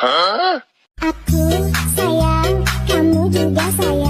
Huh?